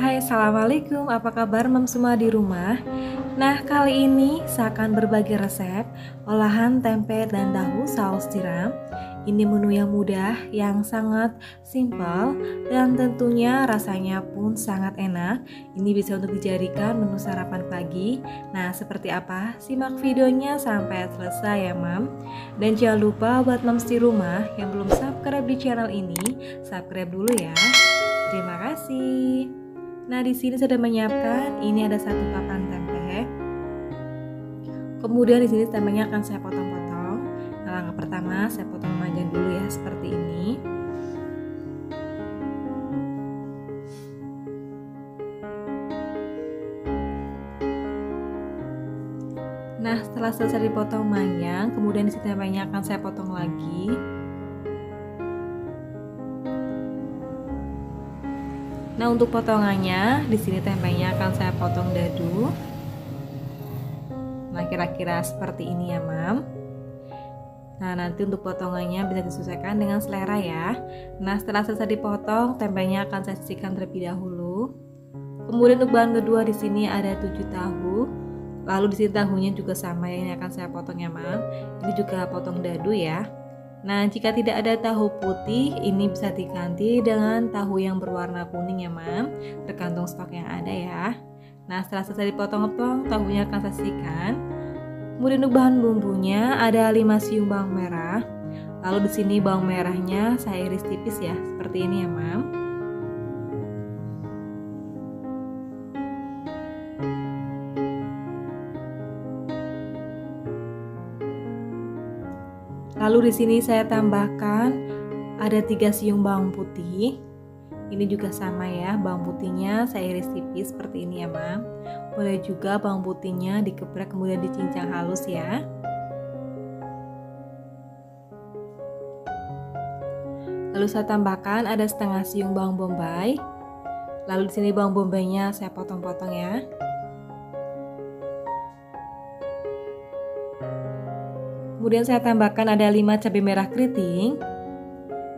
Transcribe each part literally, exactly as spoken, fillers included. Hai, Assalamualaikum, apa kabar Mam semua di rumah? Nah, kali ini saya akan berbagi resep olahan tempe dan tahu saus tiram. Ini menu yang mudah, yang sangat simpel, dan tentunya rasanya pun sangat enak. Ini bisa untuk dijadikan menu sarapan pagi. Nah, seperti apa? Simak videonya sampai selesai ya Mam. Dan jangan lupa buat Mams di rumah yang belum subscribe di channel ini, subscribe dulu ya. Terima kasih. Nah, di sini sudah menyiapkan, ini ada satu papan tempe. Kemudian di sini tempenya akan saya potong-potong. Nah, langkah pertama saya potong panjang dulu ya, seperti ini. Nah, setelah selesai dipotong panjang, kemudian di sini tempenya akan saya potong lagi. Nah, untuk potongannya, di sini tempenya akan saya potong dadu. Nah, kira-kira seperti ini ya, Mam. Nah, nanti untuk potongannya bisa disesuaikan dengan selera ya. Nah, setelah selesai dipotong, tempenya akan saya sisihkan terlebih dahulu. Kemudian untuk bahan kedua di sini ada tujuh tahu. Lalu di sini tahunya juga sama ya, ini akan saya potong ya, Mam. Ini juga potong dadu ya. Nah, jika tidak ada tahu putih, ini bisa diganti dengan tahu yang berwarna kuning ya, Mam. Tergantung stok yang ada ya. Nah, setelah selesai dipotong-potong, tahunya akan saya sisihkan. Kemudian untuk bahan bumbunya ada lima siung bawang merah. Lalu di sini bawang merahnya saya iris tipis ya, seperti ini ya, Mam. Lalu di sini saya tambahkan ada tiga siung bawang putih. Ini juga sama ya, bawang putihnya saya iris tipis seperti ini ya, Mam. Boleh juga bawang putihnya dikeprek kemudian dicincang halus ya. Lalu saya tambahkan ada setengah siung bawang bombay. Lalu di sini bawang bombaynya saya potong-potong ya. Kemudian saya tambahkan ada lima cabai merah keriting.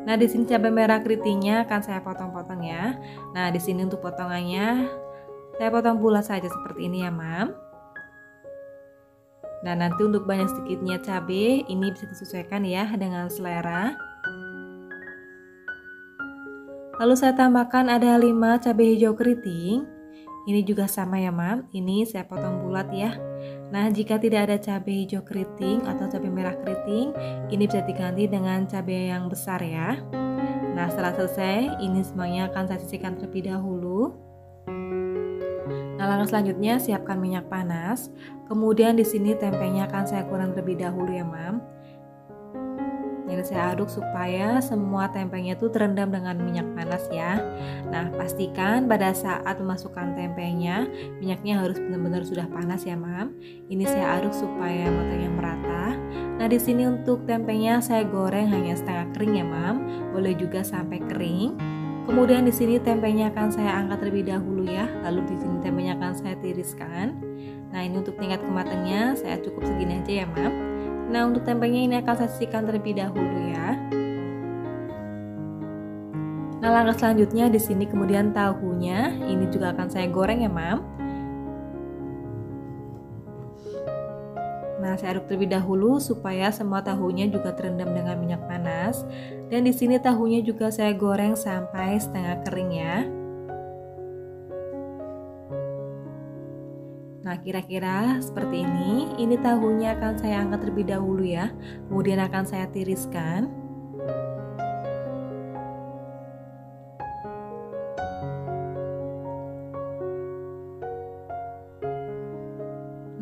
Nah, di sini cabai merah keritingnya akan saya potong-potong ya. Nah, di sini untuk potongannya saya potong bulat saja seperti ini ya, Mam. Nah, nanti untuk banyak sedikitnya cabai ini bisa disesuaikan ya dengan selera. Lalu saya tambahkan ada lima cabai hijau keriting. Ini juga sama ya, Mam. Ini saya potong bulat ya. Nah, jika tidak ada cabai hijau keriting atau cabai merah keriting, ini bisa diganti dengan cabai yang besar ya. Nah, setelah selesai, ini semuanya akan saya sisihkan terlebih dahulu. Nah, langkah selanjutnya siapkan minyak panas. Kemudian di sini tempenya akan saya goreng terlebih dahulu ya, Mam. Ini saya aduk supaya semua tempenya itu terendam dengan minyak panas ya. Nah, pastikan pada saat memasukkan tempenya, minyaknya harus benar-benar sudah panas ya, Mam. Ini saya aduk supaya matangnya merata. Nah, di sini untuk tempenya saya goreng hanya setengah kering ya, Mam. Boleh juga sampai kering. Kemudian di sini tempenya akan saya angkat terlebih dahulu ya. Lalu di sini tempenya akan saya tiriskan. Nah, ini untuk tingkat kematangnya saya cukup segini aja ya, Mam. Nah, untuk tempenya ini akan saya sisihkan terlebih dahulu ya. Nah, langkah selanjutnya di sini kemudian tahunya ini juga akan saya goreng ya, Mam. Nah, saya aduk terlebih dahulu supaya semua tahunya juga terendam dengan minyak panas. Dan di sini tahunya juga saya goreng sampai setengah kering ya. Nah, kira-kira seperti ini. Ini tahunya akan saya angkat terlebih dahulu ya. Kemudian akan saya tiriskan.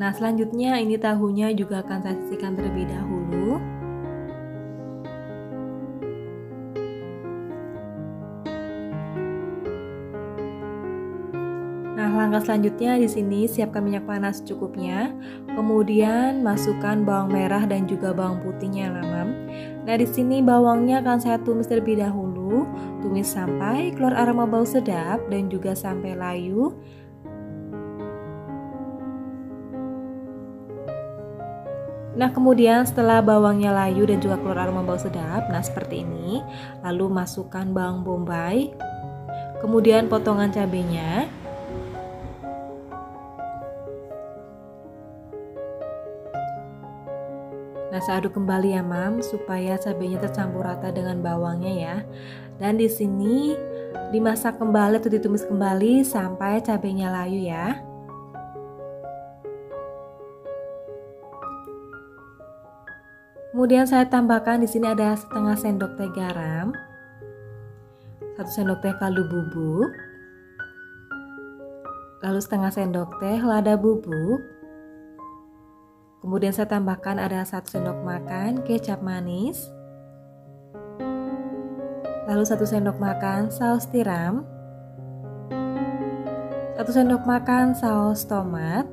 Nah, selanjutnya ini tahunya juga akan saya sisihkan terlebih dahulu. Nah, langkah selanjutnya di sini siapkan minyak panas cukupnya. Kemudian masukkan bawang merah dan juga bawang putihnya, Mam. Nah, di sini bawangnya akan saya tumis terlebih dahulu, tumis sampai keluar aroma bau sedap dan juga sampai layu. Nah, kemudian setelah bawangnya layu dan juga keluar aroma bau sedap, nah seperti ini. Lalu masukkan bawang bombay. Kemudian potongan cabenya. Nah, saya aduk kembali ya, Mam, supaya cabenya tercampur rata dengan bawangnya ya. Dan di sini dimasak kembali atau ditumis kembali sampai cabenya layu ya. Kemudian saya tambahkan di sini ada setengah sendok teh garam, satu sendok teh kaldu bubuk, lalu setengah sendok teh lada bubuk. Kemudian saya tambahkan ada satu sendok makan kecap manis, lalu satu sendok makan saus tiram, satu sendok makan saus tomat.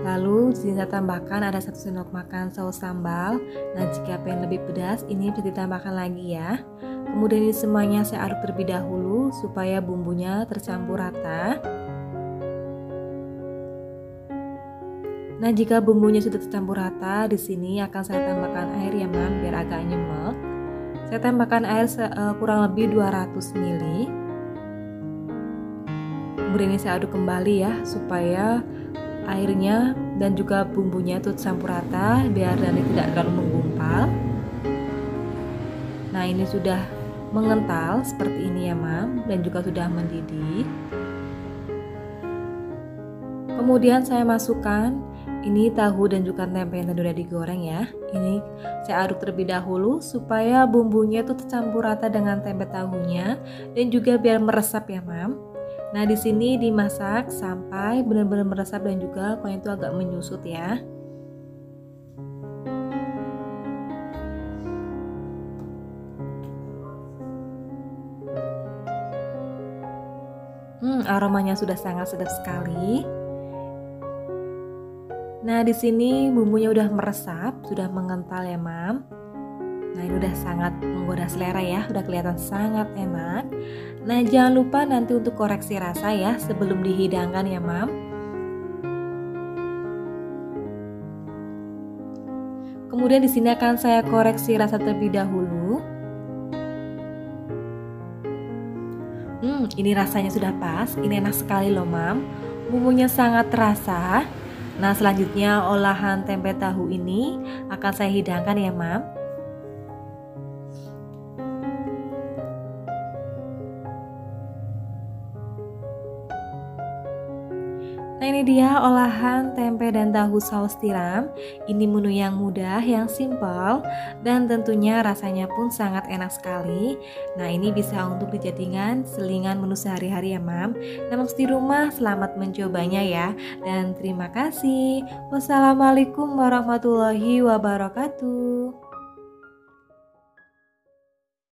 Lalu di sini saya tambahkan ada satu sendok makan saus sambal. Nah, jika pengen lebih pedas, ini bisa ditambahkan lagi ya. Kemudian ini semuanya saya aduk terlebih dahulu supaya bumbunya tercampur rata. Nah, jika bumbunya sudah tercampur rata, di sini akan saya tambahkan air ya, Mam, biar agak nyemek. Saya tambahkan air kurang lebih dua ratus mililiter. Kemudian ini saya aduk kembali ya supaya airnya dan juga bumbunya itu campur rata biar dari tidak terlalu menggumpal. Nah, ini sudah mengental seperti ini ya, Mam, dan juga sudah mendidih. Kemudian saya masukkan ini tahu dan juga tempe yang tadi sudah digoreng ya. Ini saya aduk terlebih dahulu supaya bumbunya itu tercampur rata dengan tempe tahunya dan juga biar meresap ya, Mam. Nah, di sini dimasak sampai benar-benar meresap dan juga kuahnya itu agak menyusut ya. Hmm, aromanya sudah sangat sedap sekali. Nah, di sini bumbunya udah meresap, sudah mengental ya, Mam. Nah, ini udah sangat menggoda selera ya, udah kelihatan sangat enak. Nah, jangan lupa nanti untuk koreksi rasa ya sebelum dihidangkan ya, Mam. Kemudian di sini akan saya koreksi rasa terlebih dahulu. Hmm, ini rasanya sudah pas, ini enak sekali loh, Mam. Bumbunya sangat terasa. Nah, selanjutnya olahan tempe tahu ini akan saya hidangkan ya, Mam. Nah, ini dia olahan tempe dan tahu saus tiram. Ini menu yang mudah, yang simpel, dan tentunya rasanya pun sangat enak sekali. Nah, ini bisa untuk dijadikan selingan menu sehari-hari ya, Mam. Nah, Mams di rumah, selamat mencobanya ya. Dan terima kasih. Wassalamualaikum warahmatullahi wabarakatuh.